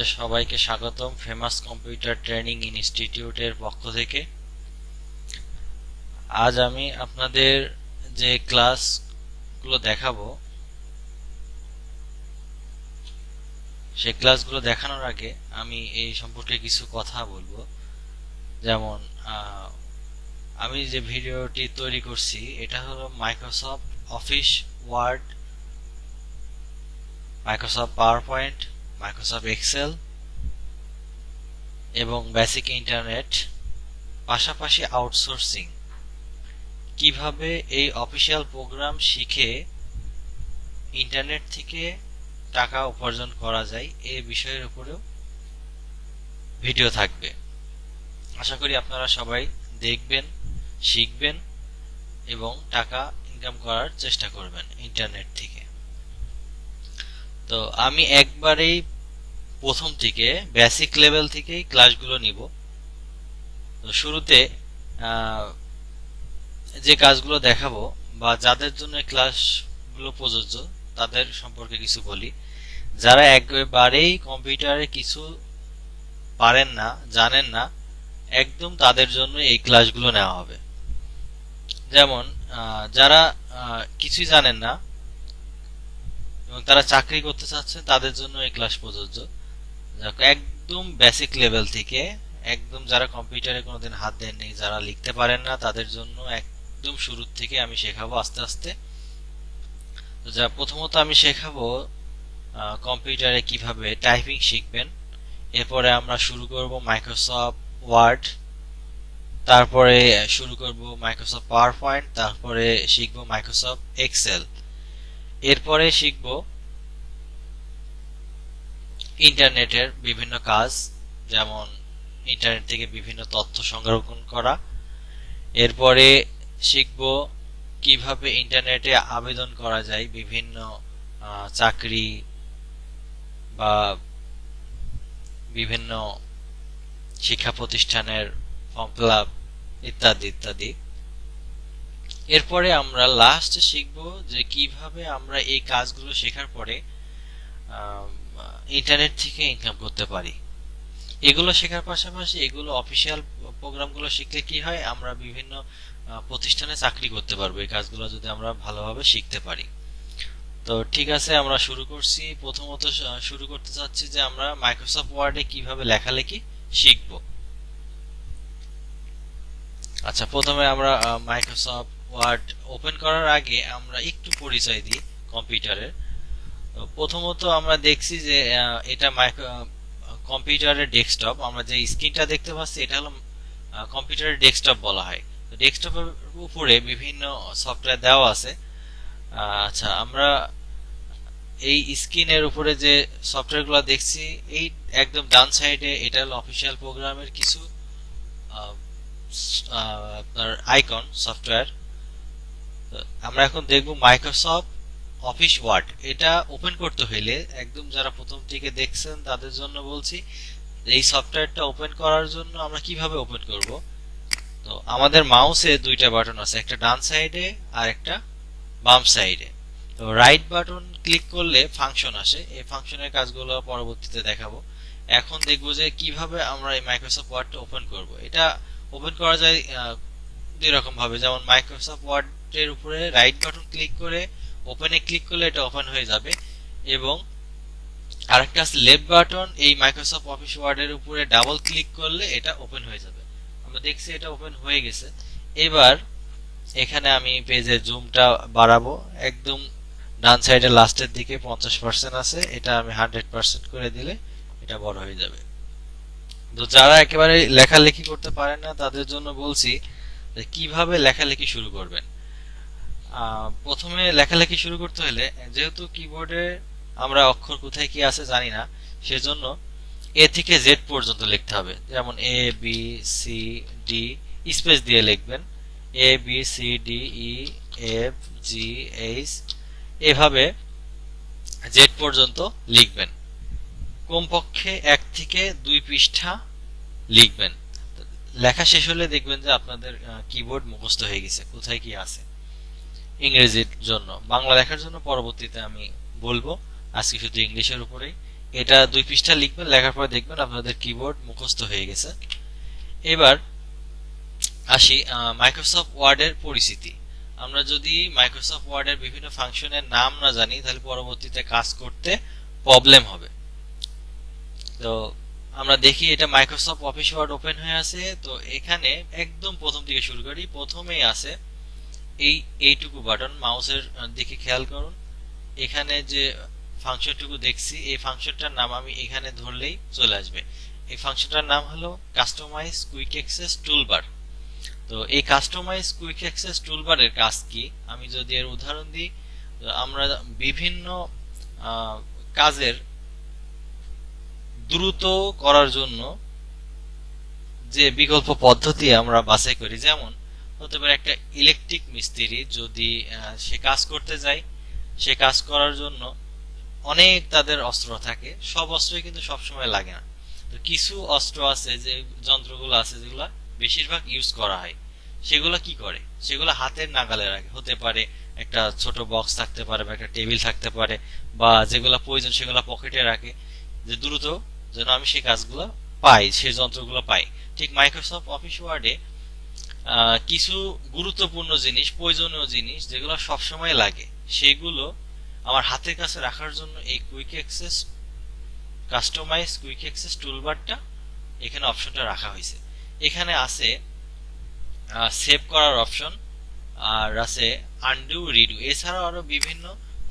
আপনাদের সবাইকে স্বাগতম ফেমাস কম্পিউটার ট্রেনিং ইনস্টিটিউটের পক্ষ থেকে। আজ আমি আপনাদের যে ক্লাসগুলো দেখাবো সেই ক্লাসগুলো দেখানোর আগে আমি এই সম্পর্কে কিছু কথা বলবো। যেমন আমি যে ভিডিওটি তৈরি করছি এটা হলো Microsoft Office Word, Microsoft PowerPoint, Microsoft Excel এবং বেসিক ইন্টারনেট, পাশাপাশি আউটসোর্সিং, কিভাবে এই অফিসিয়াল প্রোগ্রাম শিখে ইন্টারনেট থেকে টাকা উপার্জন করা যায় এই বিষয়ের উপরেও ভিডিও থাকবে। আশা করি আপনারা সবাই দেখবেন, শিখবেন এবং টাকা ইনকাম করার চেষ্টা করবেন ইন্টারনেট থেকে। তো আমি একবারেই প্রথম থেকে বেসিক লেভেল থেকেই ক্লাসগুলো নিব। তো শুরুতে যে কাজগুলো দেখাবো বা যাদের জন্য ক্লাসগুলো প্রযোজ্য তাদের সম্পর্কে কিছু বলি। যারা একবারেই কম্পিউটারে কিছু পারেন না, জানেন না, একদম তাদের জন্য এই ক্লাসগুলো নেওয়া হবে। যেমন যারা কিছুই জানেন না এবং তারা চাকরি করতে চাচ্ছেন তাদের জন্য এই ক্লাস প্রযোজ্য। একদম বেসিক লেভেল থেকে, একদম যারা কম্পিউটারে কোনোদিন হাত দেননি, যারা লিখতে পারেন না, তাদের জন্য একদম শুরু থেকে আমি শেখাবো আস্তে আস্তে। যা প্রথমত আমি শেখাবো কম্পিউটারে কিভাবে টাইপিং শিখবেন। এরপরে আমরা শুরু করব মাইক্রোসফট ওয়ার্ড, তারপরে শুরু করব মাইক্রোসফট পাওয়ারপয়েন্ট, তারপরে শিখব মাইক্রোসফট এক্সেল, এরপরে শিখব ইন্টারনেটের বিভিন্ন কাজ, যেমন ইন্টারনেট থেকে বিভিন্ন তথ্য সংরক্ষণ করা। এরপরে শিখব কিভাবে ইন্টারনেটে আবেদন করা যায় বিভিন্ন চাকরি বা বিভিন্ন শিক্ষা প্রতিষ্ঠানের ফর্ম ফিল আপ ইত্যাদি ইত্যাদি। এরপরে আমরা লাস্ট শিখব যে কিভাবে আমরা এই কাজগুলো শেখার পরে ইন্টারনেট থেকে ইনকাম করতে পারি। এগুলো শেখার পাশাপাশি এগুলো অফিসিয়াল প্রোগ্রামগুলো শিখলে কি হয়, আমরা বিভিন্ন প্রতিষ্ঠানে চাকরি করতে পারবো এই কাজগুলো যদি আমরা ভালোভাবে শিখতে পারি। তো ঠিক আছে, আমরা শুরু করছি। প্রথমত শুরু করতে চাচ্ছি যে আমরা মাইক্রোসফট ওয়ার্ডে কিভাবে লেখালেখি শিখব। আচ্ছা, প্রথমে আমরা মাইক্রোসফট ওয়ার্ড ওপেন করার আগে আমরা একটু পরিচয় দিই কম্পিউটারের। প্রথমত আমরা দেখছি যে এটা কম্পিউটারের ডেস্কটপ। আমরা যে স্ক্রিনটা দেখতে পাচ্ছি এটা হলো কম্পিউটারের ডেস্কটপ বলা হয়। ডেস্কটপের উপরে বিভিন্ন সফটওয়্যার দেওয়া আছে। আচ্ছা, আমরা এই স্ক্রিনের উপরে যে সফটওয়্যারগুলো দেখছি এই একদম ডান সাইডে এটা হলো অফিসিয়াল প্রোগ্রামের কিছু আপনার আইকন সফটওয়্যার। আমরা এখন দেখব মাইক্রোসফট অফিস ওয়ার্ড। এটা ওপেন করতে হইলে একদম যারা প্রথম থেকে দেখছেন তাদের জন্য বলছি, এই সফটওয়্যারটা ওপেন করার জন্য আমরা কিভাবে ওপেন করব। তো আমাদের মাউসে দুইটা বাটন আছে, একটা ডান সাইডে আর একটা বাম সাইডে। তো রাইট বাটন ক্লিক করলে ফাংশন আসে, এই ফাংশনের কাজগুলো পরবর্তীতে দেখাবো। এখন দেখব যে কিভাবে আমরা এই মাইক্রোসফট ওয়ার্ডটা ওপেন করব। এটা ওপেন করা যায় দুই রকম ভাবে। যেমন মাইক্রোসফট ওয়ার্ডের উপরে রাইট বাটন ক্লিক করে ওপেনে ক্লিক করলে এটা ওপেন হয়ে যাবে, এবং আরেকটা আছে লেফট বাটন, এই মাইক্রোসফট অফিস ওয়ার্ডের উপরে ডাবল ক্লিক করলে এটা ওপেন হয়ে যাবে। আমরা দেখছি এটা ওপেন হয়ে গেছে। এবার এখানে আমি পেজের জুমটা বাড়াবো, একদম ডান সাইডের লাস্টের দিকে 50% আছে, এটা আমি 100% করে দিলে এটা বড় হয়ে যাবে। তো যারা একেবারে লেখালেখি করতে পারেন না তাদের জন্য বলছি যে কিভাবে লেখালেখি শুরু করবেন। প্রথমে লেখালেখি শুরু করতে হলে, যেহেতু কিবোর্ডে আমরা অক্ষর কোথায় কি আছে জানি না, সেজন্য এ থেকে জেড পর্যন্ত লিখতে হবে। যেমন A B C D, space দিয়ে লিখবেন A B C D E F G H, এভাবে জেড পর্যন্ত লিখবেন। কমপক্ষে 1 থেকে 2 পৃষ্ঠা লিখবেন। লেখা শেষ হলে দেখবেন যে আপনাদের কিবোর্ড মুখস্থ হয়ে গেছে কোথায় কি আছে। ইংরেজির জন্য, বাংলা লেখার জন্য পরবর্তীতে আমি বলবো, আজকে শুধু ইংলিশের উপরেই। এটা দুই পৃষ্ঠা লিখবেন, লেখার পর দেখবেন আপনাদের কিবোর্ড মুখস্থ হয়ে গেছে। এবার আসি মাইক্রোসফট ওয়ার্ডের পরিচিতি। আমরা যদি মাইক্রোসফট ওয়ার্ডের বিভিন্ন ফাংশনের নাম না জানি তাহলে পরবর্তীতে কাজ করতে প্রবলেম হবে। তো আমরা দেখি এটা মাইক্রোসফট অফিস ওয়ার্ড ওপেন হয়ে আছে। তো এখানে একদম প্রথম দিকে শুরু করি, প্রথমেই আছে এইটুকু বাটন, মাউসের দিকে খেয়াল করুন। এখানে যে ফাংশনটুকু দেখছি এই ফাংশনটার নাম আমি এখানে ধরলেই চলে আসবে। এই ফাংশনটার নাম হলো কাস্টমাইজ কুইক অ্যাক্সেস টুলবার। তো এই কাস্টমাইজ কুইক অ্যাক্সেস টুলবারের কাজ কি, আমি যদি এর উদাহরণ দিই, আমরা বিভিন্ন কাজের দ্রুত করার জন্য যে বিকল্প পদ্ধতি আমরা বাছাই করি, যেমন হতে পারে একটা ইলেকট্রিক মিস্ত্রি যদি সে কাজ করতে যায়, সে কাজ করার জন্য অনেক তাদের অস্ত্র থাকে, সব অস্ত্রই কিন্তু সবসময় লাগে না। তো কিছু অস্ত্র আছে, যে যন্ত্রগুলো আছে যেগুলো বেশিরভাগ ইউজ করা হয়, সেগুলো কি করে, সেগুলো হাতের নাগালে রাখে। হতে পারে একটা ছোট বক্স থাকতে পারে বা একটা টেবিল থাকতে পারে, বা যেগুলো প্রয়োজন সেগুলো পকেটে রাখে, যে দ্রুত যেন আমি সেই কাজগুলো পাই, সেই যন্ত্রগুলো পাই। ঠিক মাইক্রোসফট অফিস ওয়ার্ডে কিছু গুরুত্বপূর্ণ জিনিস, প্রয়োজনীয় জিনিস যেগুলো সবসময় লাগে, সেগুলো আমার হাতের কাছে রাখার জন্য এই quick access customize quick access টুলবারটা এখানে অপশনটা রাখা হয়েছে। এখানে আছে সেভ করার অপশন, আর আছে আনডু, রিডু, এছাড়াও আরো বিভিন্ন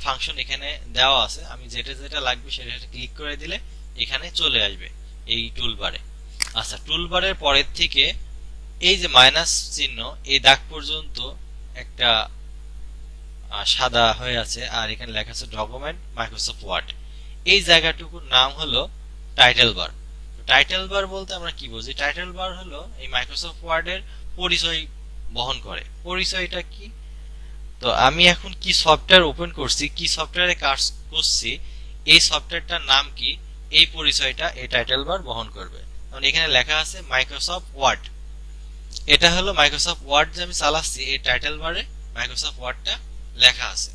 ফাংশন এখানে দেওয়া আছে। আমি যেটা যেটা লাগবে সেটা ক্লিক করে দিলে এখানে চলে আসবে এই টুলবারে। আচ্ছা, টুলবারের পরের থেকে এই যে মাইনাস চিহ্ন, এই দাগ পর্যন্ত একটা সাদা হয়ে আছে, আর এখানে লেখা আছে ডকুমেন্ট মাইক্রোসফট ওয়ার্ড। এই জায়গাটুকুর নাম হলো টাইটেল বার। টাইটেল বার বলতে আমরা কি বুঝি? টাইটেল বার হলো এই মাইক্রোসফট ওয়ার্ডের পরিচয় বহন করে। পরিচয়টা কি? তো আমি এখন কি সফটওয়্যার ওপেন করছি, কি সফটওয়্যারে কাজ করছি, এই সফটওয়্যারটার নাম কি, এই পরিচয়টা এই টাইটেল বার বহন করবে। কারণ এখানে লেখা আছে মাইক্রোসফট ওয়ার্ড, এটা হলো মাইক্রোসফট ওয়ার্ড যে আমি চালাচ্ছি, এই টাইটেল বারে মাইক্রোসফট ওয়ার্ডটা লেখা আছে।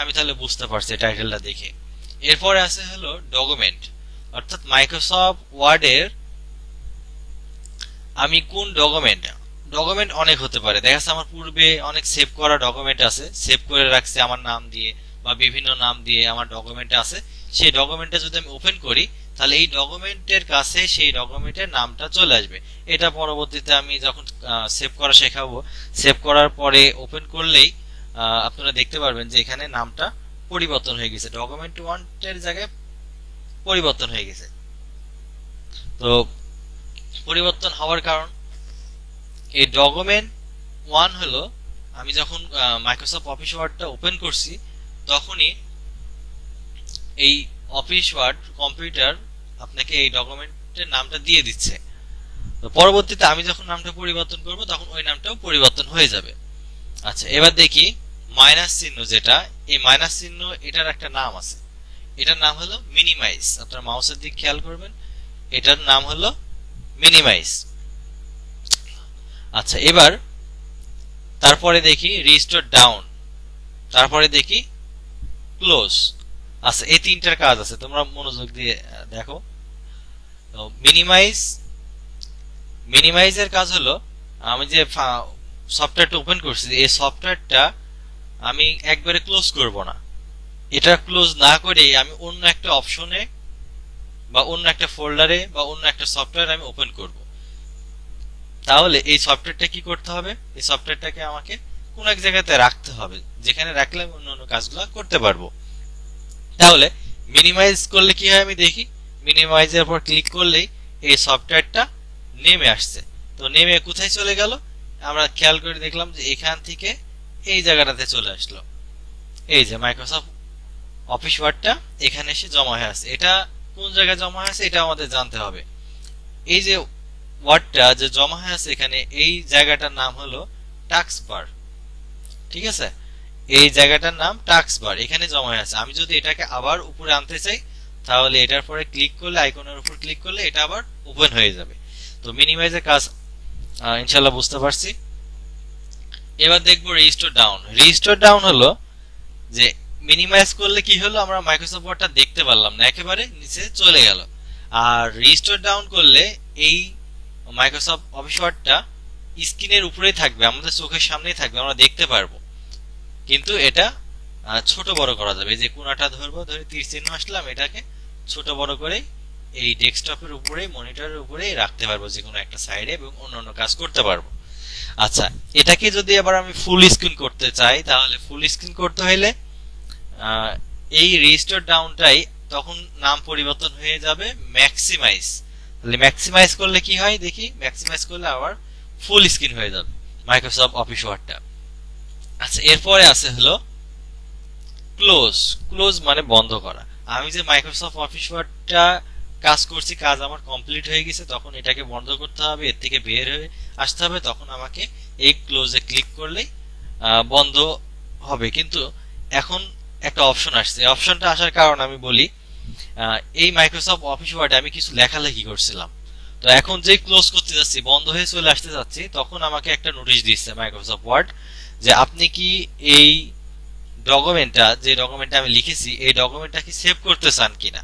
আমি তাহলে বুঝতে পারছি টাইটেলটা দেখে। এরপরে আছে হলো ডকুমেন্ট, অর্থাৎ মাইক্রোসফট ওয়ার্ডের আমি কোন ডকুমেন্ট অনেক হতে পারে, দেখা যাচ্ছে আমার পূর্বে অনেক সেভ করা ডকুমেন্ট আছে, সেভ করে রাখছি আমার নাম দিয়ে বা বিভিন্ন নাম দিয়ে আমার ডকুমেন্ট আছে। সেই ডকুমেন্টটা যদি আমি ওপেন করি তাহলে এই ডকুমেন্টের কাছে সেই ডকুমেন্টের নামটা চলে আসবে। এটা পরবর্তীতে আমি যখন সেভ করা শেখাবো, সেভ করার পরে ওপেন করলেই আপনারা দেখতে পারবেন যে এখানে নামটা পরিবর্তন হয়ে গেছে, ডকুমেন্ট ওয়ানের জায়গায় পরিবর্তন হয়ে গেছে। তো পরিবর্তন হওয়ার কারণ, এই ডকুমেন্ট ওয়ান হলো আমি যখন মাইক্রোসফট অফিস ওয়ার্ডটা ওপেন করছি তখনই এই অফিস ওয়ার্ড কম্পিউটার আপনাকে এই ডকুমেন্টের নামটা দিয়ে দিচ্ছে। তো পরবর্তীতে আমি যখন নামটা পরিবর্তন করব তখন ওই নামটাও পরিবর্তন হয়ে যাবে। আচ্ছা, এবার দেখি মাইনাস চিহ্ন, যেটা এই মাইনাস চিহ্ন এটার একটা নাম আছে, এটার নাম হলো মিনিমাইজ। আপনার মাউসের দিক খেয়াল করবেন, এটার নাম হলো মিনিমাইজ। আচ্ছা, এবার তারপরে দেখি রিস্টোর ডাউন, তারপরে দেখি ক্লোজ। আচ্ছা, এই তিনটার কাজ আছে, তোমরা মনোযোগ দিয়ে দেখো। মিনিমাইজ, মিনিমাইজের কাজ হলো আমি যে সফটওয়্যারটা ওপেন করছি এই সফটওয়্যারটা আমি একবারে ক্লোজ করব না, এটা ক্লোজ না করে আমি অন্য একটা অপশনে বা অন্য একটা ফোল্ডারে বা অন্য একটা সফটওয়্যার আমি ওপেন করব। তাহলে এই সফটওয়্যারটা কি করতে হবে, এই সফটওয়্যারটাকে আমাকে কোন এক জায়গাতে রাখতে হবে, যেখানে রাখলে আমি অন্য অন্য কাজগুলো করতে পারবো। তাহলে মিনিমাইজ করলে কি হয় আমি দেখি, মিনিমাইজের পর ক্লিক করলেই এই সফটওয়্যারটা নেমে আসছে। তো নেমে কোথায় চলে গেল আমরা খেয়াল করে দেখলাম যে এখান থেকে এই জায়গাটাতে চলে আসলো। এই যে মাইক্রোসফট অফিস ওয়ার্ডটা এখানে এসে জমা হয়ে আছে, এটা কোন জায়গায় জমা হয়েছে এটা আমাদের জানতে হবে। এই যে ওয়ার্ডটা যে জমা হয়ে আছে এখানে, এই জায়গাটার নাম হলো টাস্ক বার, ঠিক আছে? এই জায়গাটার নাম টাস্ক বার, এখানে জমা হয়ে আছে। আমি যদি এটাকে আবার উপরে আনতে চাই তাহলে এটার পরে ক্লিক করলে, আইকনের উপর ক্লিক করলে এটা আবার ওপেন হয়ে যাবে। তো মিনিমাইজের কাজ ইনশাল্লাহ বুঝতে পারছি। এবার দেখবো রেজিস্টার ডাউন। রেজিস্টার ডাউন হলো যে মিনিমাইজ করলে কি হলো, আমরা মাইক্রোসফট ওয়ার্ডটা দেখতে পারলাম না, একেবারে নিচে চলে গেল। আর রেজিস্টার ডাউন করলে এই মাইক্রোসফট অফিস ওয়ার্ডটা স্ক্রিনের উপরেই থাকবে, আমাদের চোখের সামনেই থাকবে, আমরা দেখতে পারবো। কিন্তু এটা ছোট বড় করা যাবে, যে কোণাটা ধরবো, ধরে তীর চিহ্ন আসলাম, এটাকে ছোট বড় করে এই ডেস্কটপের উপরে, মনিটরের উপরে রাখতে পারবো যে কোনো একটা সাইডে, এবং অন্যান্য কাজ করতে পারবো। আচ্ছা, এটাকে যদি আবার আমি ফুল স্ক্রিন করতে চাই, তাহলে ফুল স্ক্রিন করতে হলে এই রেজিস্টার ডাউনটাই তখন নাম পরিবর্তন হয়ে যাবে ম্যাক্সিমাইজ। তাহলে ম্যাক্সিমাইজ করলে কি হয় দেখি, ম্যাক্সিমাইজ করলে আবার ফুল স্ক্রিন হয়ে যাবে মাইক্রোসফট অফিস ওয়ার্ডটা। আচ্ছা, এরপরে আছে হলো ক্লোজ। ক্লোজ মানে বন্ধ করা। আমি যে মাইক্রোসফট অফিস ওয়ার্ডটা কাজ করছি, কাজ আমার কমপ্লিট হয়ে গেছে, তখন এটাকে বন্ধ করতে হবে, এর থেকে বের হয়ে আসতে হবে, তখন আমাকে এই ক্লোজে ক্লিক করলেই বন্ধ হবে। কিন্তু এখন একটা অপশন আসছে, অপশনটা আসার কারণ আমি বলি, এই মাইক্রোসফট অফিস ওয়ার্ডে আমি কিছু লেখালেখি করছিলাম, তো এখন যে ক্লোজ করতে যাচ্ছি, বন্ধ হয়ে চলে আসতে যাচ্ছি, তখন আমাকে একটা নোটিশ দিচ্ছে মাইক্রোসফট ওয়ার্ড যে আপনি কি এই ডকুমেন্টটা, যে ডকুমেন্টটা আমি লিখেছি, এই ডকুমেন্টটা কি সেভ করতে চান কিনা।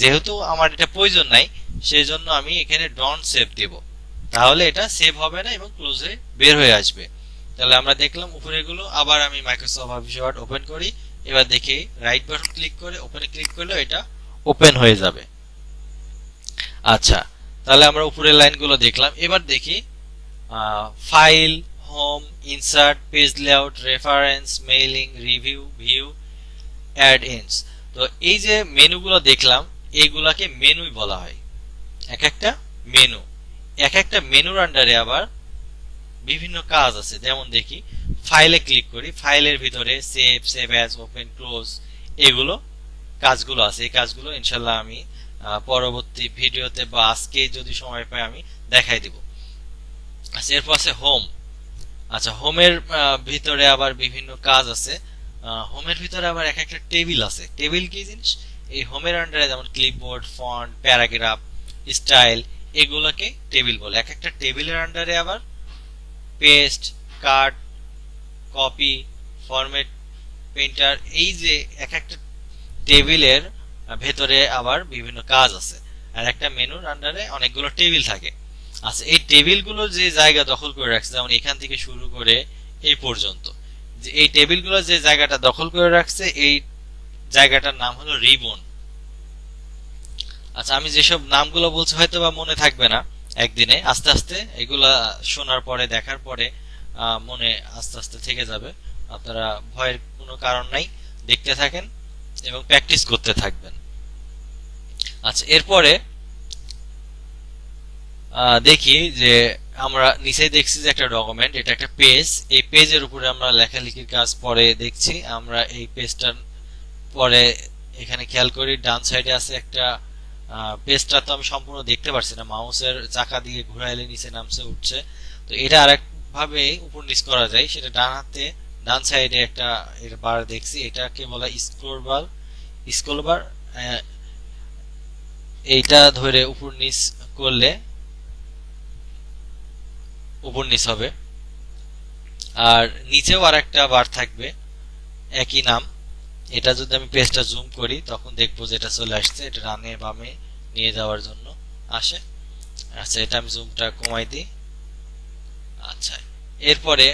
যেহেতু আমার এটা প্রয়োজন নাই, সেই জন্য আমি এখানে ডন্ট সেভ দেব, তাহলে এটা সেভ হবে না এবং ক্লোজে বের হয়ে আসবে। তাহলে আমরা দেখলাম উপরেগুলো। আবার আমি মাইক্রোসফট অফিস ওয়ার্ড ওপেন করি, এবার দেখি রাইট বাটন ক্লিক করে ওপেনে ক্লিক করলে এটা ওপেন হয়ে যাবে। আচ্ছা, তাহলে আমরা উপরের লাইনগুলো দেখলাম। এবার দেখি file, home, insert, page layout, reference, mailing, review, view, অ্যাড-ইনস। তো এই যে মেনুগুলো দেখলাম, এইগুলাকে মেনুই বলা হয়, এক একটা মেনু। এক একটা মেনুর আন্ডারে আবার বিভিন্ন কাজ আছে। যেমন দেখি ফাইলে ক্লিক করি, ফাইলের ভিতরে save, save as, open, close, এগুলো কাজগুলো আছে। এই কাজগুলো ইনশাল্লাহ আমি পরবর্তী ভিডিওতে বা আজকে যদি সময় পাই আমি দেখাই দিব। আচ্ছা, এরপর আছে হোম। আচ্ছা, হোমের ভিতরে আবার বিভিন্ন কাজ আছে। হোমের ভিতরে আবার এক একটা টেবিল আছে। টেবিল কি জিনিস, এই হোমের আন্ডারে যেমন ক্লিপবোর্ড, ফন্ট, প্যারাগ্রাফ, স্টাইল, এগুলোকে টেবিল বলে। এক একটা টেবিলের আন্ডারে আবার paste, cut, copy, format, printer, এই যে এক একটা টেবিলের ভেতরে আবার বিভিন্ন কাজ আছে। আর একটা মেনুর আন্ডারে অনেকগুলো টেবিল থাকে। আচ্ছা, এই টেবিলগুলো যে জায়গা দখল করে রাখছে, যেমন এখান থেকে শুরু করে এই পর্যন্ত, এই টেবিলগুলো যে জায়গাটা দখল করে রাখছে, এই জায়গাটার নাম হলো রিবন। আচ্ছা, আমি যেসব নামগুলো বলছি হয়তো বা মনে থাকবে না একদিনে, আস্তে আস্তে এগুলা শোনার পরে, দেখার পরে মনে আস্তে আস্তে থেকে যাবে। আপনারা ভয়ের কোনো কারণ নাই, দেখতে থাকেন এবং প্র্যাকটিস করতে থাকবেন। আচ্ছা, এরপরে দেখি যে আমরা নিচে দেখছি যে একটা ডকুমেন্ট, এটা একটা পেজ। এই পেজের উপরে আমরা লেখালেখির কাজ পরে দেখছি। আমরা এই পেজটার পরে এখানে খেয়াল করি, ডান সাইডে আছে একটা পেজটা তো আমি সম্পূর্ণ দেখতে পারছি না, মাউসের চাকা দিয়ে ঘুরাইলে নিচে নামছে, উঠছে। তো এটা আরেকভাবে উপর নিচ করা যায়, সেটা ডান হাতে ডান সাইডে একটা বার দেখছি, এটাকে বলা স্ক্রল বার। স্ক্রল বার, এইটা ধরে উপর নিচ করলে উপর নিচ হবে। আর নিচেও আর একটা বার থাকবে একই নাম। এটা যদি আমি পেজটা জুম করি, তখন দেখবো যে এটা চলে আসছে, এটা ডানে বামে নিয়ে যাওয়ার জন্য আসে। আচ্ছা, এটা আমি জুমটা কমাই দিই। আচ্ছা, এরপরে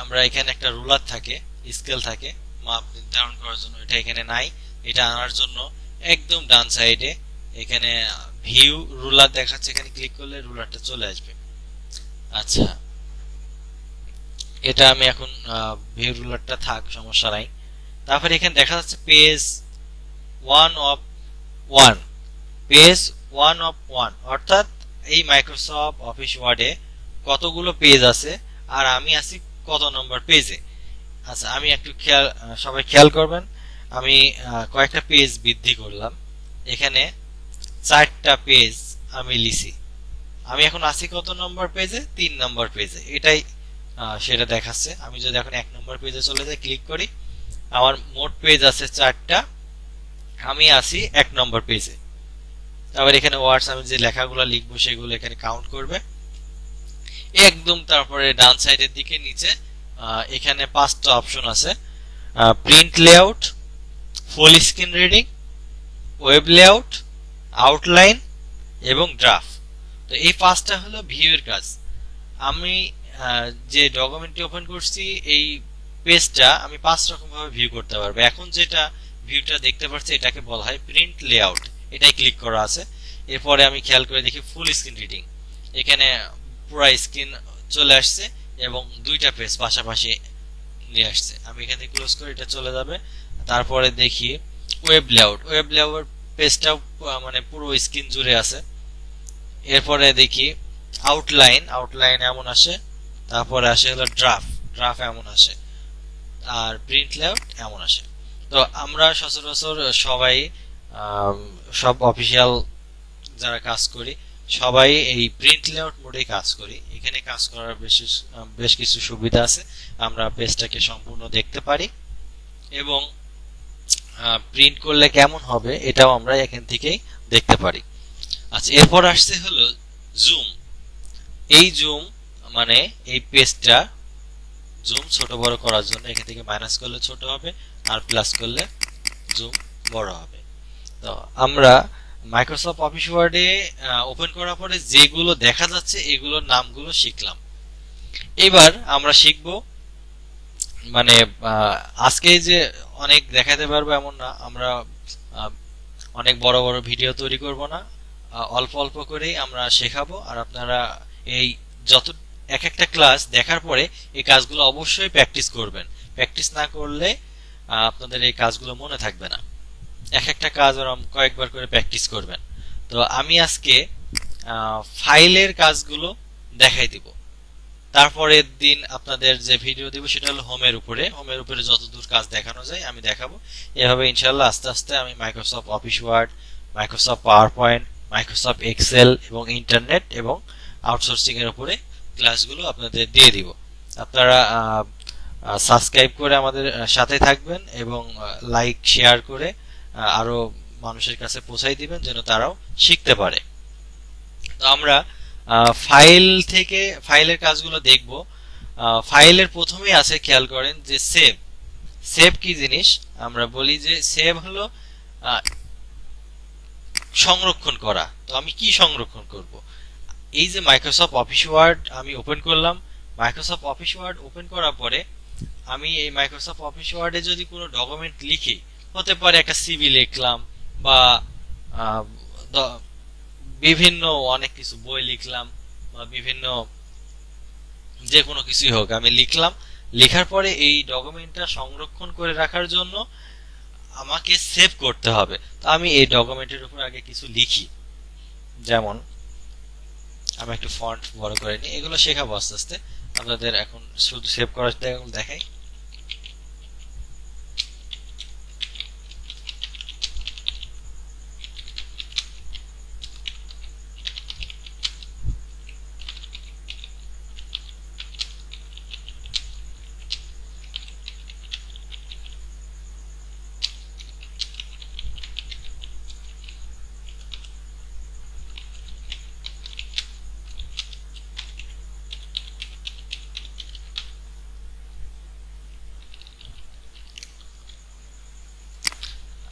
আমরা এখানে একটা রুলার থাকে, স্কেল থাকে মাপ নির্ধারণ করার জন্য, এটা এখানে নাই। এটা আনার জন্য একদম ডান সাইডে এখানে ভিউ রুলার দেখাচ্ছে, এখানে ক্লিক করলে রুলারটা চলে আসবে। আচ্ছা, এটা আমি এখন ভিউ রুলারটা থাক, সমস্যা নাই। তারপরে এখানে দেখা যাচ্ছে page one of one. Page one of one অর্থাৎ এই মাইক্রোসফট অফিস ওয়ার্ডে কতগুলো পেজ আছে আর আমি আছি কত নম্বর পেজে। আচ্ছা, আমি একটু খেয়াল, সবাই খেয়াল করবেন, আমি কয়েকটা পেজ বৃদ্ধি করলাম, এখানে 4টা পেজ আমি লিখি। আমি এখন আছি কত নম্বর পেজে, 3 নম্বর পেজে, এটাই সেটা দেখাচ্ছে। আমি যদি এখন 1 নম্বর পেজে চলে যাই, ক্লিক করি, আমার মোট পেজ আছে 4টা, আমি আছি 1 নম্বর পেজে। তারপর এখানে ওয়ার্ডস, আমি যে লেখাগুলো লিখবো সেগুলো এখানে কাউন্ট করবে একদম। তারপরে ডান সাইডের দিকে নিচে এখানে 5টা অপশন আছে, print layout, full screen reading, web layout, outline एवं ड्राफ्ट। तो ये पांचटा हलो भिउर काज। आमी जे डकुमेंट ओपन करছি এই পেজটা আমি পাঁচ রকম ভাবে ভিউ করতে পারবো। এখন যেটা ভিউটা দেখতে পাচ্ছি এটাকে বলা হয় প্রিন্ট লেআউট, এটাই ক্লিক করা আছে। এরপরে আমি খেয়াল করে দেখি ফুল স্ক্রিন রিডিং, এখানে পুরো স্ক্রিন চলে আসছে এবং দুইটা পেজ পাশাপাশি নিয়ে আসছে। আমি এখান থেকে ক্লোজ করে এটা চলে যাবে। তারপরে দেখি ওয়েব লেআউট, ওয়েব লেআউট পেজটা মানে পুরো স্ক্রিন জুড়ে আছে। এরপরে দেখি আউটলাইন, আউটলাইন এমন আসে। তারপরে আসে হলো ড্রাফট, ড্রাফট এমন আসে। আর প্রিন্ট লেআউট এমন আসে। তো আমরা সচরাচর সবাই সব অফিশিয়াল যারা কাজ করি সবাই এই প্রিন্ট লেআউট মোডে কাজ করি। এখানে কাজ করার বেশ কিছু সুবিধা আছে, আমরা পেজটাকে সম্পূর্ণ দেখতে পারি এবং প্রিন্ট করলে কেমন হবে এটাও আমরা এখান থেকেই দেখতে পারি। আচ্ছা, এরপর আসছে হলো জুম। এই জুম মানে এই পেজটা জুম ছোট বড় করার জন্য এখান থেকে মাইনাস করলে ছোট হবে আর প্লাস করলে জুম বড় হবে। তো আমরা মাইক্রোসফট অফিস ওয়ার্ডে ওপেন করার পরে যেগুলো দেখা যাচ্ছে এগুলোর নামগুলো শিখলাম। এবার আমরা শিখব মানে আজকে যে অনেক দেখাতে পারবো এমন না, আমরা অনেক বড় বড় ভিডিও তৈরি করব না, অল্প অল্প করেই আমরা শেখাবো। আর আপনারা এই যত এক একটা ক্লাস দেখার পরে এই কাজগুলো অবশ্যই প্র্যাকটিস করবেন। প্র্যাকটিস না করলে আপনাদের এই কাজগুলো মনে থাকবে না। এক একটা কাজ কয়েকবার করে প্র্যাকটিস করবেন। তো আমি আজকে ফাইলের কাজগুলো দেখাই দিব। তারপরের দিন আপনাদের যে ভিডিও দিব সেটা হলো হোমের উপরে। হোমের উপরে যতদূর কাজ দেখানো যায় আমি দেখাবো। এভাবে ইনশাল্লাহ আস্তে আস্তে আমি Microsoft Office Word, Microsoft PowerPoint, Microsoft Excel এবং ইন্টারনেট এবং আউটসোর্সিং এর উপরে ক্লাসগুলো আপনাদের দিয়ে দিব। আপনারা সাবস্ক্রাইব করে আমাদের সাথে থাকবেন এবং লাইক শেয়ার করে আরো মানুষের কাছে পৌঁছাই দিবেন যেন তারাও শিখতে পারে। তো আমরা ফাইল থেকে ফাইলের কাজগুলো দেখব। ফাইলের প্রথমেই আছে, খেয়াল করেন যে সেভ। সেভ কি জিনিস? আমরা বলি যে সেভ হলো সংরক্ষণ করা। তো আমি কি সংরক্ষণ করব? এই যে মাইক্রোসফট অফিস ওয়ার্ড আমি ওপেন করলাম, মাইক্রোসফট অফিস ওয়ার্ড ওপেন করার পরে আমি এই মাইক্রোসফট অফিস ওয়ার্ডে যদি কোনো ডকুমেন্ট লিখি, হতে পারে একটা সিভি লিখলাম বা বিভিন্ন অনেক কিছু বই লিখলাম বা বিভিন্ন যে কোনো কিছুই হোক আমি লিখলাম। লেখার পরে এই ডকুমেন্টটা সংরক্ষণ করে রাখার জন্য আমাকে সেভ করতে হবে। তো আমি এই ডকুমেন্টের উপর আগে কিছু লিখি, যেমন আমি একটু ফন্ট বড় করে নিই। এগুলো শেখাবো আস্তে আস্তে আপনাদের, এখন শুধু সেভ করার দেখাই।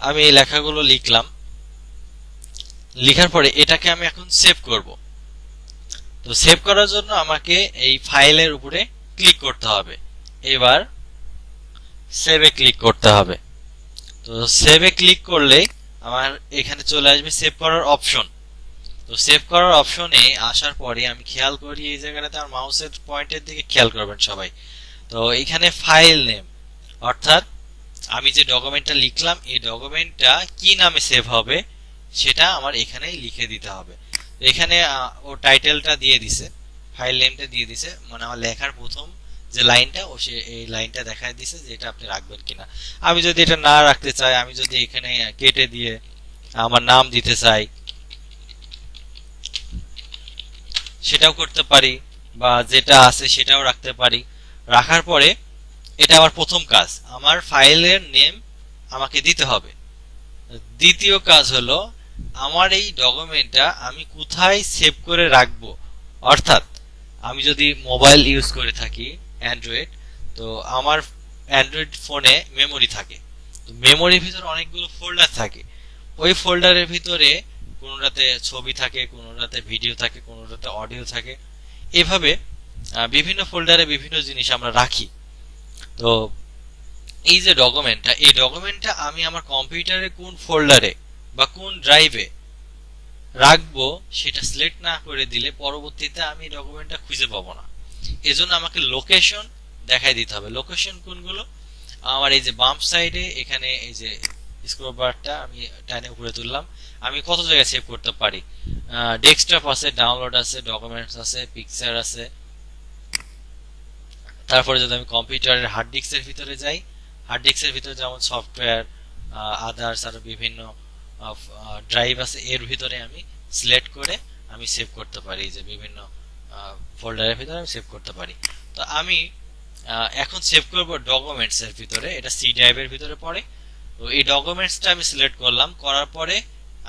আমি এই লেখাগুলো লিখলাম, লেখার পরে এটাকে আমি এখন সেভ করব। তো সেভ করার জন্য আমাকে এই ফাইলের উপরে ক্লিক করতে হবে। এবার সেভে ক্লিক করতে হবে। তো সেভে ক্লিক করলে আমার এখানে চলে আসবে সেভ করার অপশন। তো সেভ করার অপশনে আসার পরে আমি খেয়াল করি এই জায়গাটাতে আমার মাউসের পয়েন্টের দিকে খেয়াল করবেন সবাই। তো এখানে ফাইল নেম, অর্থাৎ আমি যে ডকুমেন্টটা লিখলাম এই ডকুমেন্টটা কি নামে সেভ হবে সেটা আমার এখানে লিখে দিতে হবে। এখানে ও টাইটেলটা দিয়ে দিছে, ফাইল নেমটা দিয়ে দিছে, মানে আমার লেখার প্রথম যে লাইনটা ও সে এই লাইনটা দেখায় দিছে যে এটা আপনি রাখবেন কিনা। আমি যদি এটা না রাখতে চাই, আমি যদি এখানে কেটে দিয়ে আমার নাম দিতে চাই সেটাও করতে পারি, বা যেটা আছে সেটাও রাখতে পারি। রাখার পরে এটা আমার প্রথম কাজ, আমার ফাইলের নেম আমাকে দিতে হবে। দ্বিতীয় কাজ হলো আমার এই ডকুমেন্টটা আমি কোথায় সেভ করে রাখবো, অর্থাৎ আমি যদি মোবাইল ইউজ করে থাকি অ্যান্ড্রয়েড, তো আমার অ্যান্ড্রয়েড ফোনে মেমোরি থাকে। मेमोरी भीतर अनेकगुलो फोल्डार थाके ओई फोल्डारेर भितरे কোনটাতে ছবি থাকে কোনটাতে ভিডিও থাকে কোনটাতে অডিও থাকে এভাবে বিভিন্ন ফোল্ডারে বিভিন্ন জিনিস আমরা রাখি তো এই যে ডকুমেন্টটা এই ডকুমেন্টটা আমি আমার কম্পিউটারে কোন ফোল্ডারে বা কোন ড্রাইভে রাখবো সেটা সিলেক্ট না করে দিলে পরবর্তীতে আমি ডকুমেন্টটা খুঁজে পাবো না এজন্য আমাকে লোকেশন দেখাই দিতে হবে লোকেশন কোনগুলো আমার এই যে বাম সাইডে এখানে এই যে स्क्रोल बारটা আমি টানে উপরে তুললাম আমি কত জায়গা সেভ করতে পারি ডেস্কটপ আছে ডাউনলোড আছে ডকুমেন্টস আছে পিকচার আছে তারপরে যদি আমি কম্পিউটারের হার্ড ডিস্কের ভিতরে যাই হার্ড ডিস্কের ভিতরে যেমন সফটওয়্যার আদার্স আর বিভিন্ন ড্রাইভ আছে এর ভিতরে আমি সিলেক্ট করে আমি সেভ করতে পারি যে বিভিন্ন ফোল্ডারের ভিতরে আমি সেভ করতে পারি তো আমি এখন সেভ করব ডকুমেন্টস এর ভিতরে এটা সি ড্রাইভের ভিতরে পড়ে तो ये डॉक्यूमेंट्स टा मैं सिलेक्ट कर लाम कॉर्डर पढ़े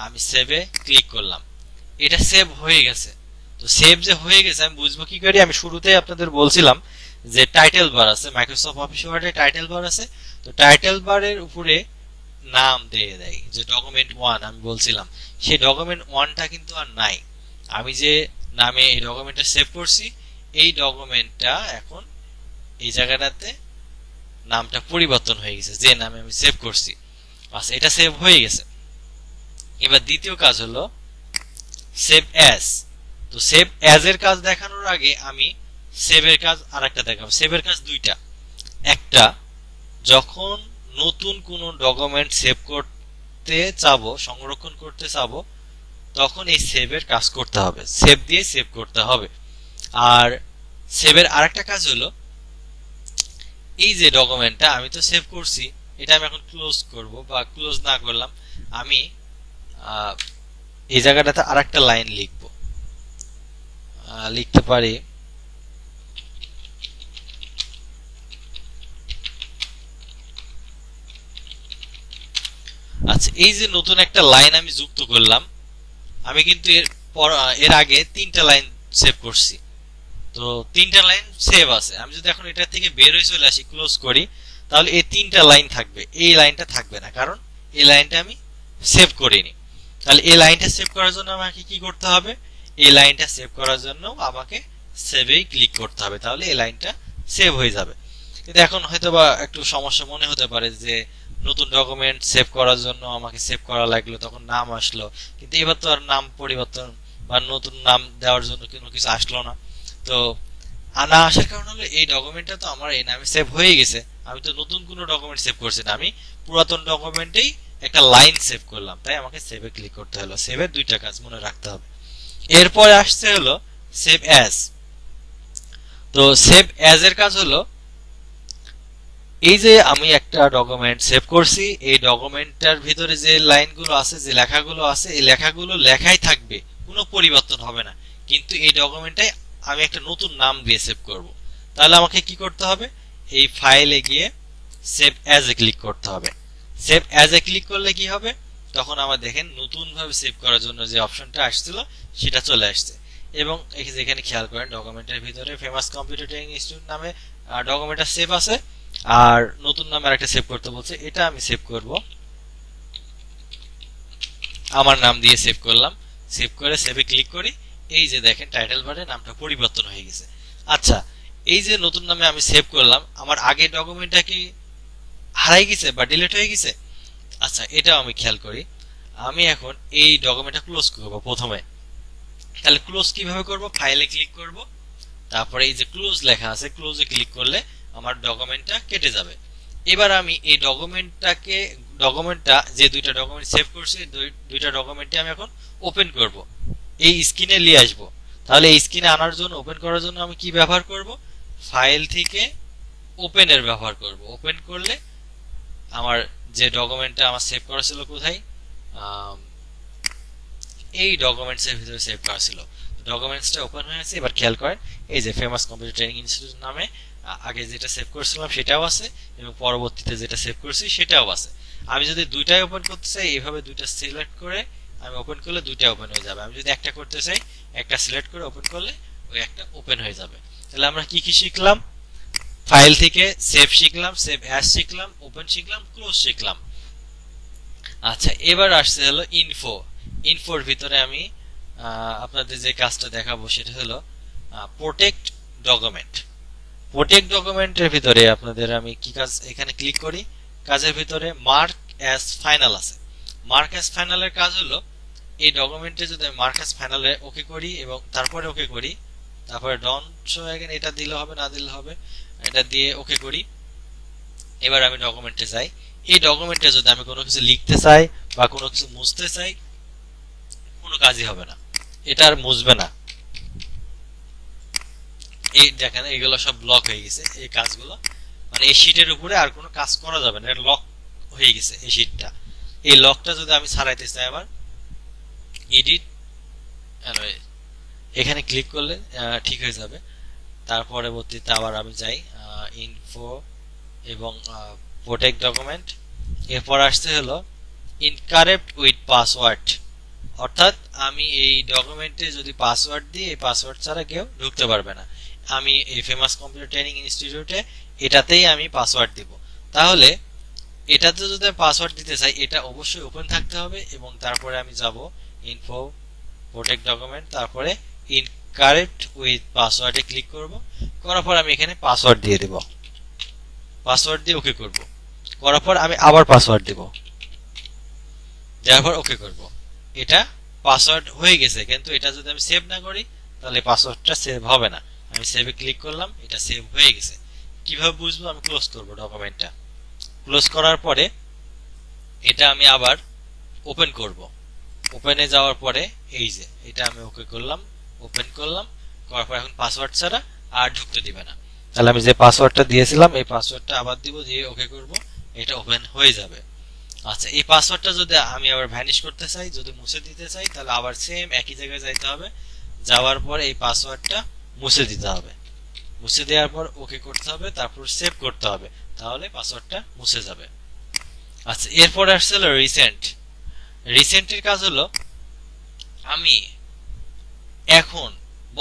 आमी सेवे क्लिक कर लाम इटा सेव होएगा से तो सेव जो होएगा से हम बुझबो की करी आमी शुरू ते अपने दर बोल सिलाम जे टाइटल बार से माइक्रोसॉफ्ट ऑफिस वाले टाइटल बार से तो टाइटल बारे ऊपरे नाम दे दाई जो डॉक्यूमेंट वन आमी बोल सिलाम ये डॉक्यूमेंट वन टा किन्तु आर नाई आमी जे नामे ये डॉक्यूमेंट सेव करছি এই ডকুমেন্টটা এখন এই জায়গাটাতে নামটা পরিবর্তন হয়ে গেছে যে নামে আমি সেভ করছি আচ্ছা এটা সেভ হয়ে গেছে এবার দ্বিতীয় কাজ হলো সেভ অ্যাজ তো সেভ অ্যাজ এর কাজ দেখানোর আগে আমি সেভ এর কাজ আরেকটা দেখাবো সেভ এর কাজ দুইটা একটা যখন নতুন কোনো ডকুমেন্ট সেভ করতে চাবো সংরক্ষণ করতে চাবো তখন এই সেভ এর কাজ করতে হবে সেভ দিয়ে সেভ করতে হবে আর সেভ এর আরেকটা কাজ হলো এই যে ডকুমেন্টটা আমি তো সেভ করছি এটা আমি এখন ক্লোজ করব বা ক্লোজ না করলাম আমি এই জায়গাটাতে আরেকটা লাইন লিখব লিখতে পারি আচ্ছা এই যে নতুন একটা লাইন আমি যুক্ত করলাম আমি কিন্তু এর আগে তিনটা লাইন সেভ করছি তো তিনটা লাইন সেভ আছে আমি যদি এখন এটা থেকে বের হই চলে আসি ক্লোজ করি তাহলে এই তিনটা লাইন থাকবে এই লাইনটা থাকবে না কারণ এই লাইনটা আমি সেভ করিনি তাহলে এই লাইনটা সেভ করার জন্য আমাকে কি করতে হবে এই লাইনটা সেভ করার জন্য আমাকে সেভে ক্লিক করতে হবে তাহলে এই লাইনটা সেভ হয়ে যাবে কিন্তু এখন হয়তোবা একটু সমস্যা মনে হতে পারে যে নতুন ডকুমেন্ট সেভ করার জন্য আমাকে সেভ করা লাগলো তখন নাম আসলো কিন্তু এবার তো আর নাম পরিবর্তন বা নতুন নাম দেওয়ার জন্য কোনো কিছু আসলো না তো আনা আসার কারণ হলো এই ডকুমেন্টটা তো আমার এই নামে সেভ হয়ে গেছে আমি তো নতুন কোনো ডকুমেন্ট সেভ করছি না আমি পুরাতন ডকুমেন্টেই একটা লাইন সেভ করলাম তাই আমাকে সেভে ক্লিক করতে হলো সেভের দুইটা কাজ মনে রাখতে হবে এরপর আসছে হলো সেভ অ্যাজ তো সেভ অ্যাজ এর কাজ হলো এই যে আমি একটা ডকুমেন্ট সেভ করছি এই ডকুমেন্টটার ভিতরে যে লাইনগুলো আছে যে লেখাগুলো আছে এই লেখাগুলো লেখাই থাকবে কোনো পরিবর্তন হবে না কিন্তু এই ডকুমেন্টটাই আমি একটা নতুন নাম দিয়ে সেভ করব তাহলে আমাকে কি করতে হবে এই ফাইলে গিয়ে সেভ অ্যাজ এ ক্লিক করতে হবে সেভ অ্যাজ এ ক্লিক করলে কি হবে তখন আমরা দেখেন নতুন ভাবে সেভ করার জন্য যে অপশনটা আসছিল সেটা চলে আসছে এবং এখানে খেয়াল করেন ডকুমেন্টের ভিতরে ফেমাস কম্পিউটার ট্রেনিং ইনস্টিটিউট নামে ডকুমেন্টটা সেভ আছে আর নতুন নামে আরেকটা সেভ করতে বলছে এটা আমি সেভ করব আমার নাম দিয়ে সেভ করলাম সেভ করে সেভে ক্লিক করি এই যে দেখেন টাইটেল বারে নামটা পরিবর্তন হয়ে গেছে আচ্ছা এই যে নতুন নামে আমি সেভ করলাম আমার আগের ডকুমেন্টটা কি হারাই গেছে বা ডিলিট হয়ে গেছে আচ্ছা এটা আমি খেয়াল করি আমি এখন এই ডকুমেন্টটা ক্লোজ করব প্রথমে তাহলে ক্লোজ কিভাবে করব ফাইলে ক্লিক করব তারপরে এই যে ক্লোজ লেখা আছে ক্লোজে ক্লিক করলে আমার ডকুমেন্টটা কেটে যাবে এবার আমি এই ডকুমেন্টটা যে দুইটা ডকুমেন্ট সেভ করছি দুইটা ডকুমেন্টই আমি এখন ওপেন করব এই স্ক্রিনে নিয়ে আসব তাহলে এই স্ক্রিনে আনার জন্য ওপেন করার জন্য আমি কি ব্যবহার করব ফাইল থেকে ওপেন এর ব্যবহার করব ওপেন করলে আমার যে ডকুমেন্টটা আমার সেভ করা ছিল কোথায় এই ডকুমেন্টসের ভিতরে সেভ করা ছিল ডকুমেন্টসটা ওপেন হয়ে আছে এবার খেয়াল করেন এই যে ফেমাস কম্পিউটার ট্রেনিং ইনস্টিটিউট নামে আগে যেটা সেভ করেছিলাম সেটাও আছে এবং পরবর্তীতে যেটা সেভ করেছি সেটাও আছে আমি যদি দুইটাই ওপেন করতে চাই এইভাবে দুইটা সিলেক্ট করে আমি ওপেন করলে দুটো ওপেন হয়ে যাবে আমি যদি একটা করতে চাই একটা সিলেক্ট করে ওপেন করলে ওই একটা ওপেন হয়ে যাবে তাহলে আমরা কি কি শিখলাম फाइल থেকে সেভ শিখলাম, সেভ অ্যাজ শিখলাম, ওপেন শিখলাম, ক্লোজ শিখলাম। আচ্ছা, এবার আসছে হলো ইনফো। ইনফোর ভিতরে আমি আপনাদের যে কাজটা দেখাবো সেটা হলো প্রোটেক্ট ডকুমেন্ট। প্রোটেক্ট ডকুমেন্টের ভিতরে আপনাদের আমি কি কাজ, এখানে ক্লিক করি, কাজের ভিতরে মার্ক অ্যাজ ফাইনাল আছে। মার্ক অ্যাজ ফাইনালের কাজ হলো এই ডকুমেন্টে যদি আমি মার্ক অ্যাজ ফাইনালে ওকে করি এবং তারপরে ওকে করি, তারপরে ডন শো এখানে এটা দিলে হবে না দিলে হবে, এটা দিয়ে ওকে করি। এবার আমি ডকুমেন্টে যাই। এই ডকুমেন্টে যদি আমি কোনো কিছু লিখতে চাই বা কোনো কিছু মুছতে চাই, কোনো কাজই হবে না, এটা আর মুছবে না। এই দেখেন এগুলো সব ব্লক হয়ে গেছে, এই কাজগুলো মানে এই শীটের উপরে আর কোনো কাজ করা যাবে না, এটা লক হয়ে গেছে এই শীটটা। এই লকটা যদি আমি ছাড়াইতে চাই, আবার এডিট এখানে ক্লিক করলে ঠিক হয়ে যাবে। তার পরবর্তীতে আবার আমি যাই ইনফো এবং প্রোটেক্ট ডকুমেন্ট। এরপর আসতে হলো ইনকারেক্ট উইথ পাসওয়ার্ড, অর্থাৎ আমি এই ডকুমেন্টে যদি পাসওয়ার্ড দিই, এই পাসওয়ার্ড ছাড়া কেউ ঢুকতে পারবে না। আমি এই ফেমাস কম্পিউটার ট্রেনিং ইনস্টিটিউটে এটাতেই আমি পাসওয়ার্ড দিব। তাহলে এটাতে যদি পাসওয়ার্ড দিতে চাই, এটা অবশ্যই ওপেন থাকতে হবে এবং তারপরে আমি যাব ইনফো প্রোটেক্ট ডকুমেন্ট, তারপরে ইনকারেক্ট উইথ পাসওয়ার্ডে ক্লিক করব। করার পর আমি এখানে পাসওয়ার্ড দিয়ে দেব, পাসওয়ার্ড দিয়ে ওকে করব। করার পর আমি আবার পাসওয়ার্ড দেব, দেওয়ার পর ওকে করব। এটা পাসওয়ার্ড হয়ে গেছে, কিন্তু এটা যদি আমি সেভ না করি তাহলে পাসওয়ার্ডটা সেভ হবে না। আমি সেভে ক্লিক করলাম, এটা সেভ হয়ে গেছে। কিভাবে বুঝবো? আমি ক্লোজ করব ডকুমেন্টটা। ক্লোজ করার পরে এটা আমি আবার ওপেন করব। ওপেনে যাওয়ার পরে এই যে এটা আমি ওকে করলাম, ওপেন করলাম। করার পর এখন পাসওয়ার্ড ছাড়া আর ঢুকতে দিবে না। তাহলে আমি যে পাসওয়ার্ডটা দিয়েছিলাম এই পাসওয়ার্ডটা আবার দিব, দিয়ে ওকে করব, এটা ওপেন হয়ে যাবে। আচ্ছা, এই পাসওয়ার্ডটা যদি আমি আবার ভ্যানিশ করতে চাই, যদি মুছে দিতে চাই, তাহলে আবার সেম একই জায়গায় যাইতে হবে। যাওয়ার পর এই পাসওয়ার্ডটা মুছে দিতে হবে, মুছে দেওয়ার পর ওকে করতে হবে, তারপর সেভ করতে হবে, তাহলে পাসওয়ার্ডটা মুছে যাবে। আচ্ছা, এরপর আসছে হলো রিসেন্ট। রিসেন্টের কাজ হলো আমি এখন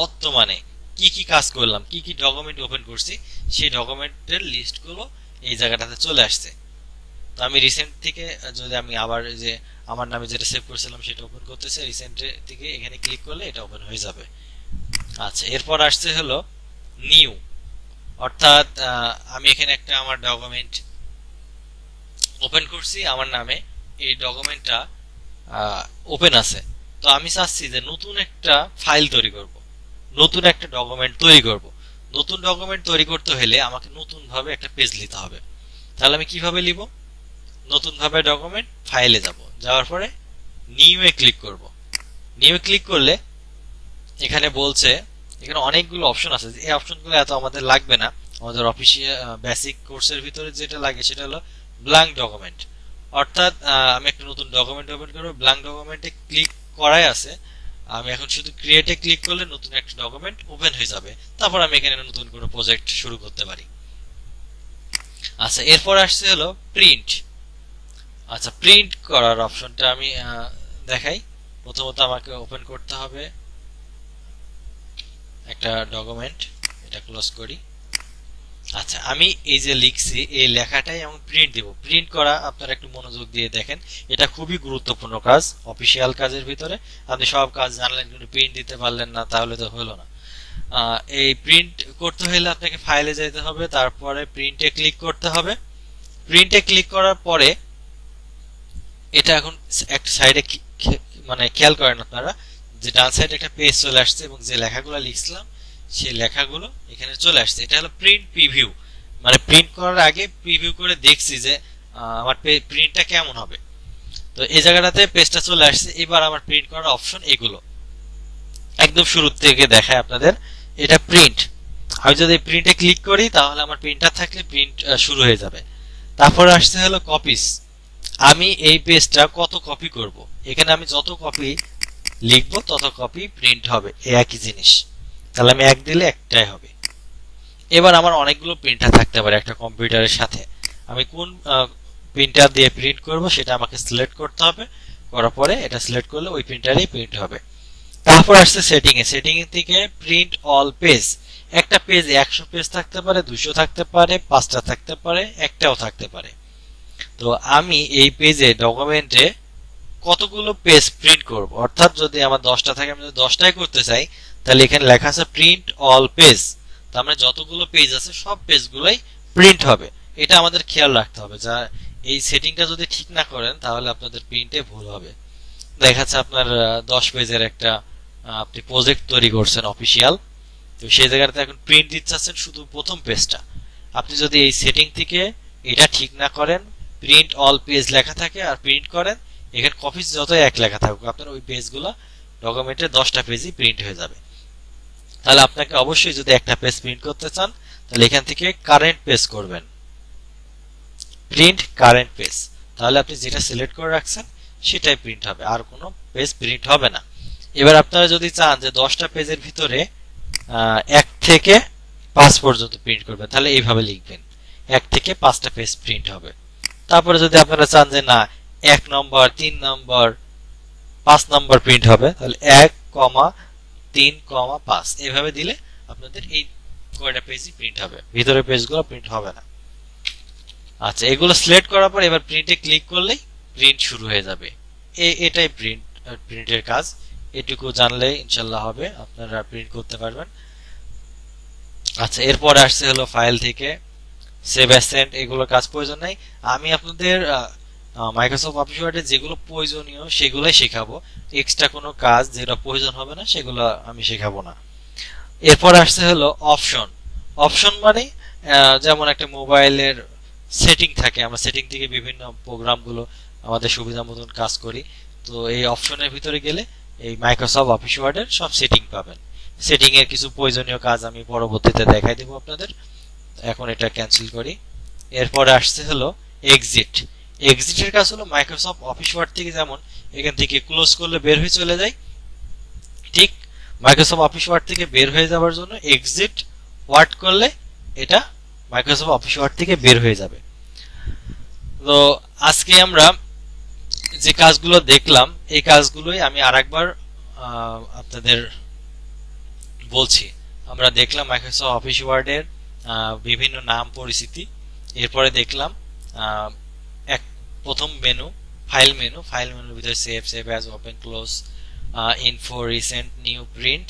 বর্তমানে কি কি কাজ করলাম, কি কি ডকুমেন্ট ওপেন করছি, সেই ডকুমেন্টের লিস্টগুলো এই জায়গাটাতে চলে আসছে। তো আমি রিসেন্ট থেকে যদি আমি আবার যে আমার নামে যেটা সেভ করেছিলাম সেটা ওপেন করতেছে, রিসেন্টের থেকে এখানে ক্লিক করলে এটা ওপেন হয়ে যাবে। আচ্ছা, এরপর আসছে হলো নিউ, অর্থাৎ আমি এখানে একটা আমার ডকুমেন্ট ওপেন করছি, আমার নামে এই ডকুমেন্টটা ওপেন আছে। তো আমি চাচ্ছি যে নতুন একটা ফাইল তৈরি করব, নতুন একটা ডকুমেন্ট তৈরি করব। নতুন ডকুমেন্ট তৈরি করতে হলে আমাকে নতুনভাবে একটা পেজ নিতে হবে। তাহলে আমি কিভাবে নিব? নতুনভাবে ডকুমেন্ট ফাইলে যাব, যাওয়ার পরে নিউ এ ক্লিক করব। নিউ ক্লিক করলে এখানে বলছে, এখানে অনেকগুলো অপশন আছে, এই অপশনগুলো এত আমাদের লাগবে না। আমাদের অফিসিয়াল বেসিক কোর্সের ভিতরে যেটা লাগে সেটা হলো ব্ল্যাঙ্ক ডকুমেন্ট, অর্থাৎ আমি একটা নতুন ডকুমেন্ট ওপেন করব। ব্ল্যাঙ্ক ডকুমেন্টে ক্লিক করাই আছে, আমি এখন শুধু ক্রিয়েটে ক্লিক করলে নতুন একটা ডকুমেন্ট ওপেন হয়ে যাবে। তারপর আমি এখানে নতুন কোনো প্রজেক্ট শুরু করতে পারি। আচ্ছা, এরপর আসছে হলো প্রিন্ট। আচ্ছা, প্রিন্ট করার অপশনটা আমি দেখাই। প্রথমত আমাকে ওপেন করতে হবে একটা ডকুমেন্ট, এটা ক্লোজ করি। আচ্ছা, আমি এই যে লিখছি এই লেখাটাই আমি প্রিন্ট দেব। প্রিন্ট করা আপনারা একটু মনোযোগ দিয়ে দেখেন, এটা খুবই গুরুত্বপূর্ণ কাজ অফিসিয়াল কাজের ভিতরে। আপনি সব কাজ জানলেন কিন্তু প্রিন্ট দিতে পারলেন না, তাহলে তো হলো না। এই প্রিন্ট করতে হলে আপনাকে ফাইলে যেতে হবে, তারপরে প্রিন্টে ক্লিক করতে হবে। প্রিন্টে ক্লিক করার পরে এটা এখন একটা সাইডে মানে খেয়াল করেন আপনারা যে ডান সাইডে একটা পেজ চলে আসছে এবং যে লেখাগুলো লিখছিলাম সেই লেখাগুলো এখানে চলে আসছে। এটা হলো প্রিন্ট প্রিভিউ, মানে প্রিন্ট করার আগে প্রিভিউ করে দেখছি যে আমার প্রিন্টটা কেমন হবে। তো এই জায়গাটাতে পেজটা চলে আসছে। এবার আমার প্রিন্ট করার অপশন এগুলো একদম শুরুর থেকে দেখায় আপনাদের। এটা প্রিন্ট, আমি যদি প্রিন্টে ক্লিক করি তাহলে আমার প্রিন্টটা থাকলে প্রিন্ট শুরু হয়ে যাবে। তারপরে আসতে হলো কপিস, আমি এই পেজটা কত কপি করব। এখানে আমি যত কপি লিখবো তত কপি প্রিন্ট হবে, একই জিনিস। তাহলে আমি এক দিলে একটাই হবে। এবার আমার অনেকগুলো প্রিন্টার থাকতে পারে একটা কম্পিউটারের সাথে, আমি কোন প্রিন্টার দিয়ে প্রিন্ট করব সেটা আমাকে সিলেক্ট করতে হবে। করার পরে এটা সিলেক্ট করলে ওই প্রিন্টারেই প্রিন্ট হবে। তারপর আসছে সেটিংয়ে। সেটিং থেকে প্রিন্ট অল পেজ, একটা পেজ 100 পেজ থাকতে পারে 200 থাকতে পারে 5টা থাকতে পারে একটাও থাকতে পারে তো আমি এই পেজে ডকুমেন্টে কতগুলো পেজ প্রিন্ট করব অর্থাৎ যদি আমার 10টা থাকে আমি যদি 10টাই করতে চাই তাহলে এখানে লেখা আছে প্রিন্ট অল পেজ তার মানে যতগুলো পেজ আছে সব পেজগুলাই প্রিন্ট হবে এটা আমাদের খেয়াল রাখতে হবে যা এই সেটিংটা যদি ঠিক না করেন তাহলে আপনাদের প্রিন্টে ভুল হবে দেখা যাচ্ছে আপনার 10 পেজের একটা আপনি প্রজেক্ট তৈরি করছেন অফিশিয়াল তো সেই জায়গাতে এখন প্রিন্ট দিচ্ছেন শুধু প্রথম পেজটা আপনি যদি এই সেটিং থেকে এটা ঠিক না করেন প্রিন্ট অল পেজ লেখা থাকে আর প্রিন্ট করেন এখানে কপি যত এক লেখা থাকুক আপনার ওই পেজগুলো ডকুমেন্টে 10টা পেজই প্রিন্ট হয়ে যাবে তাহলে আপনাকে অবশ্যই যদি একটা পেজ প্রিন্ট করতে চান তাহলে এখান থেকে কারেন্ট পেজ করবেন প্রিন্ট কারেন্ট পেজ তাহলে আপনি যেটা সিলেক্ট করে রাখছেন সেটাই প্রিন্ট হবে আর কোনো পেজ প্রিন্ট হবে না এবার আপনারা যদি চান যে 10টা পেজের ভিতরে 1 থেকে 5 পর্যন্ত প্রিন্ট করবেন তাহলে এইভাবে লিখবেন 1 থেকে 5টা পেজ প্রিন্ট হবে তারপরে যদি আপনারা চান যে না 1 নম্বর 3 নম্বর 5 নম্বর প্রিন্ট হবে তাহলে 1, 3, 5 এইভাবে দিলে আপনাদের এই কয়টা পেজই প্রিন্ট হবে ভিতরে পেজগুলো প্রিন্ট হবে না আচ্ছা এগুলো সিলেক্ট করার পর এবার প্রিন্টে ক্লিক করলেই প্রিন্ট শুরু হয়ে যাবে এটাই প্রিন্টের কাজ এটুকু জানলে ইনশাআল্লাহ হবে আপনারা প্রিন্ট করতে পারবেন আচ্ছা এরপর আসছে হলো ফাইল থেকে সেভ অ্যাজ সেন্ট এগুলো কাজ প্রয়োজন নাই আমি আপনাদের মাইক্রোসফট অফিস ওয়ার্ডে যেগুলো প্রয়োজনীয় সেগুলাই শেখাবো এক্সট্রা কোনো কাজ যেটা প্রয়োজন হবে না সেগুলো আমি শেখাবো না এরপর আসছে হলো অপশন অপশন মানে যেমন একটা মোবাইলের সেটিং থাকে আমরা সেটিং থেকে বিভিন্ন প্রোগ্রামগুলো আমাদের সুবিধা মতন কাজ করি তো এই অপশনের ভিতরে গেলে এই মাইক্রোসফট অফিস ওয়ার্ডের সব সেটিং পাবেন সেটিং এর কিছু প্রয়োজনীয় কাজ আমি পরবর্তীতে দেখাই দেব আপনাদের এখন এটা ক্যান্সেল করি এরপর আসছে হলো এক্সিট এক্সিটের কাজ হলো মাইক্রোসফট অফিস ওয়ার্ড থেকে যেমন এখান থেকে ক্লোজ করলে বের হয়ে চলে যায় ঠিক মাইক্রোসফট অফিস ওয়ার্ড থেকে বের হয়ে যাওয়ার জন্য এক্সিট ওয়ার্ড করলে এটা মাইক্রোসফট অফিস ওয়ার্ড থেকে বের হয়ে যাবে তো আজকে আমরা যে কাজগুলো দেখলাম এই কাজগুলোই আমি আরেকবার আপনাদের বলছি আমরা দেখলাম মাইক্রোসফট অফিস ওয়ার্ডের বিভিন্ন নাম পরিচিতি এরপরে দেখলাম এক প্রথম মেনু ফাইল মেনুর ভিতরে save as open close info recent new print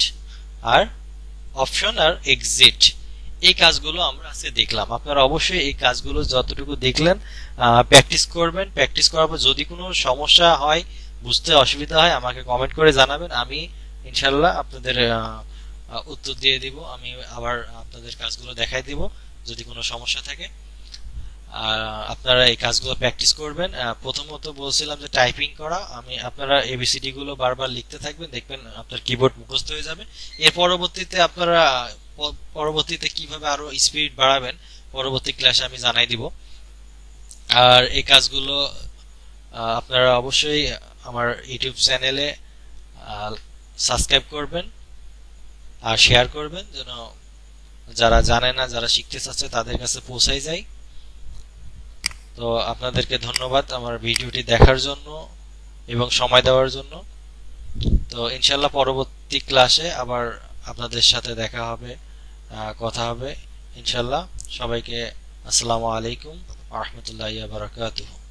আর অপশন আর এক্সিট এই কাজগুলো আমরা আজকে দেখলাম আপনারা অবশ্যই এই কাজগুলো যতটুকু দেখলেন প্র্যাকটিস করবেন প্র্যাকটিস করার পর যদি কোনো সমস্যা হয় বুঝতে অসুবিধা হয় আমাকে কমেন্ট করে জানাবেন আমি ইনশাআল্লাহ আপনাদের উত্তর দিয়ে দিব আমি আবার আপনাদের কাজগুলো দেখাই দিব যদি কোনো সমস্যা থাকে আপনারা এই কাজগুলো প্র্যাকটিস করবেন প্রথমত বলছিলাম যে টাইপিং করা আমি আপনারা এবিসিডি গুলো বারবার লিখতে থাকবেন দেখবেন আপনার কিবোর্ড মুখস্থ হয়ে যাবে এর পরবর্তীতে আপনারা পরবর্তীতে কিভাবে আরো স্পিড বাড়াবেন পরবর্তী ক্লাসে আমি জানাই দিব আর এই কাজগুলো আপনারা অবশ্যই আমার ইউটিউব চ্যানেলে সাবস্ক্রাইব করবেন আর শেয়ার করবেন যেন যারা জানে না যারা শিখতে চাচ্ছে তাদের কাছে পৌঁছায় যায় তো আপনাদেরকে ধন্যবাদ আমার ভিডিওটি দেখার জন্য এবং সময় দেওয়ার জন্য তো ইনশাআল্লাহ পরবর্তী ক্লাসে আবার আপনাদের সাথে দেখা হবে কথা হবে ইনশাআল্লাহ সবাইকে আসসালামু আলাইকুম ওয়া রাহমাতুল্লাহি ওয়া বারাকাতুহু